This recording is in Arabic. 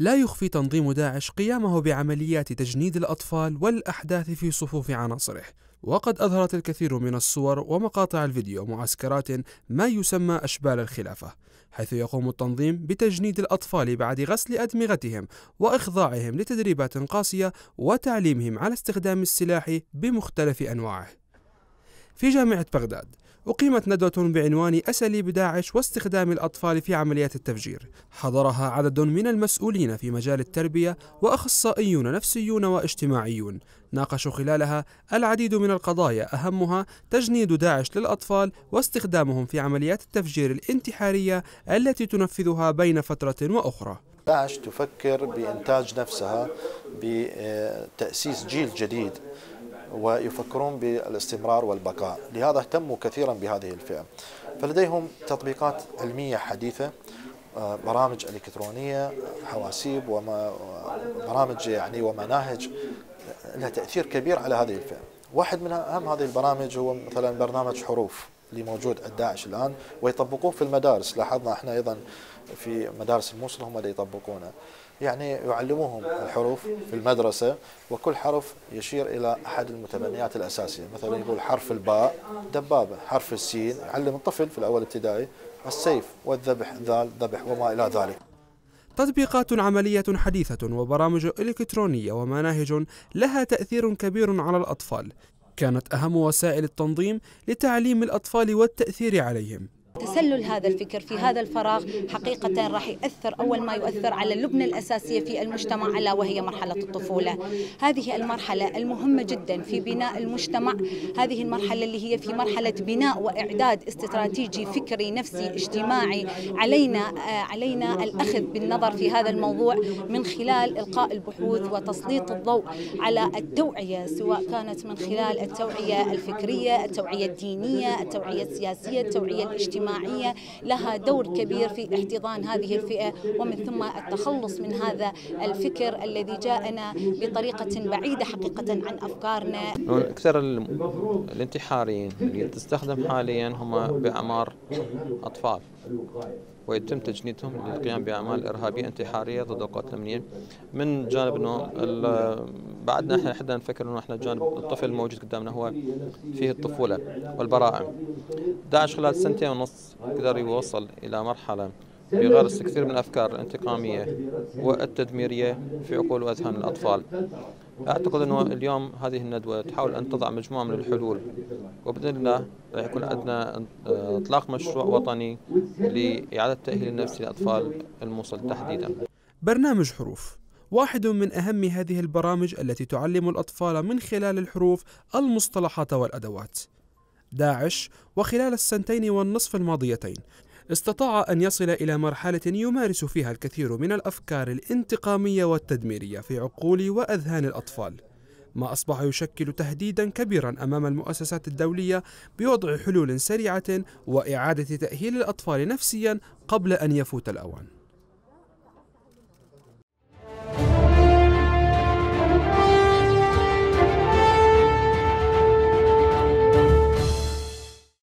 لا يخفي تنظيم داعش قيامه بعمليات تجنيد الأطفال والأحداث في صفوف عناصره، وقد أظهرت الكثير من الصور ومقاطع الفيديو معسكرات ما يسمى أشبال الخلافة، حيث يقوم التنظيم بتجنيد الأطفال بعد غسل أدمغتهم وإخضاعهم لتدريبات قاسية وتعليمهم على استخدام السلاح بمختلف أنواعه. في جامعة بغداد أقيمت ندوة بعنوان أساليب داعش واستخدام الأطفال في عمليات التفجير، حضرها عدد من المسؤولين في مجال التربية وأخصائيون نفسيون واجتماعيون، ناقشوا خلالها العديد من القضايا أهمها تجنيد داعش للأطفال واستخدامهم في عمليات التفجير الانتحارية التي تنفذها بين فترة وأخرى. داعش تفكر بإنتاج نفسها بتأسيس جيل جديد ويفكرون بالاستمرار والبقاء، لهذا اهتموا كثيرا بهذه الفئة، فلديهم تطبيقات علمية حديثة، برامج إلكترونية، حواسيب وبرامج يعني ومناهج لها تأثير كبير على هذه الفئة. واحد من أهم هذه البرامج هو مثلا برنامج حروف اللي موجود عند داعش الآن ويطبقوه في المدارس، لاحظنا احنا أيضا في مدارس الموصل هم اللي يطبقونه، يعني يعلموهم الحروف في المدرسة وكل حرف يشير إلى أحد المتبنيات الأساسية، مثلا يقول حرف الباء دبابة، حرف السين يعلم الطفل في الأول ابتدائي السيف والذبح ذال ذبح وما إلى ذلك. تطبيقات عملية حديثة وبرامج إلكترونية ومناهج لها تأثير كبير على الأطفال، كانت أهم وسائل التنظيم لتعليم الأطفال والتأثير عليهم. تسلل هذا الفكر في هذا الفراغ حقيقة راح يؤثر أول ما يؤثر على اللبنة الأساسية في المجتمع ألا وهي مرحلة الطفولة. هذه المرحلة المهمة جدا في بناء المجتمع، هذه المرحلة اللي هي في مرحلة بناء وإعداد استراتيجي فكري نفسي اجتماعي، علينا الأخذ بالنظر في هذا الموضوع من خلال إلقاء البحوث وتسليط الضوء على التوعية، سواء كانت من خلال التوعية الفكرية، التوعية الدينية، التوعية السياسية، التوعية الاجتماعية لها دور كبير في احتضان هذه الفئة ومن ثم التخلص من هذا الفكر الذي جاءنا بطريقة بعيدة حقيقة عن أفكارنا. أكثر الانتحاريين اللي تستخدم حاليا هم بأعمار أطفال ويتم تجنيدهم للقيام بأعمال إرهابية انتحارية ضد أوقات الأمنية. من جانب أنه بعدنا احنا نفكر أنه احنا جانب الطفل الموجود قدامنا هو فيه الطفولة والبراعم. داعش خلال سنتين ونص قدر يوصل إلى مرحلة بغرس كثير من الأفكار الانتقامية والتدميرية في عقول وأذهان الأطفال. أعتقد أنه اليوم هذه الندوة تحاول أن تضع مجموعة من الحلول، وبإذن الله راح يكون عندنا إطلاق مشروع وطني لإعادة التأهيل النفسي لأطفال الموصل تحديدا. برنامج حروف واحد من أهم هذه البرامج التي تعلم الأطفال من خلال الحروف المصطلحات والأدوات. داعش وخلال السنتين والنصف الماضيتين استطاع أن يصل إلى مرحلة يمارس فيها الكثير من الأفكار الانتقامية والتدميرية في عقول وأذهان الأطفال، ما أصبح يشكل تهديدا كبيرا أمام المؤسسات الدولية بوضع حلول سريعة وإعادة تأهيل الأطفال نفسيا قبل أن يفوت الأوان.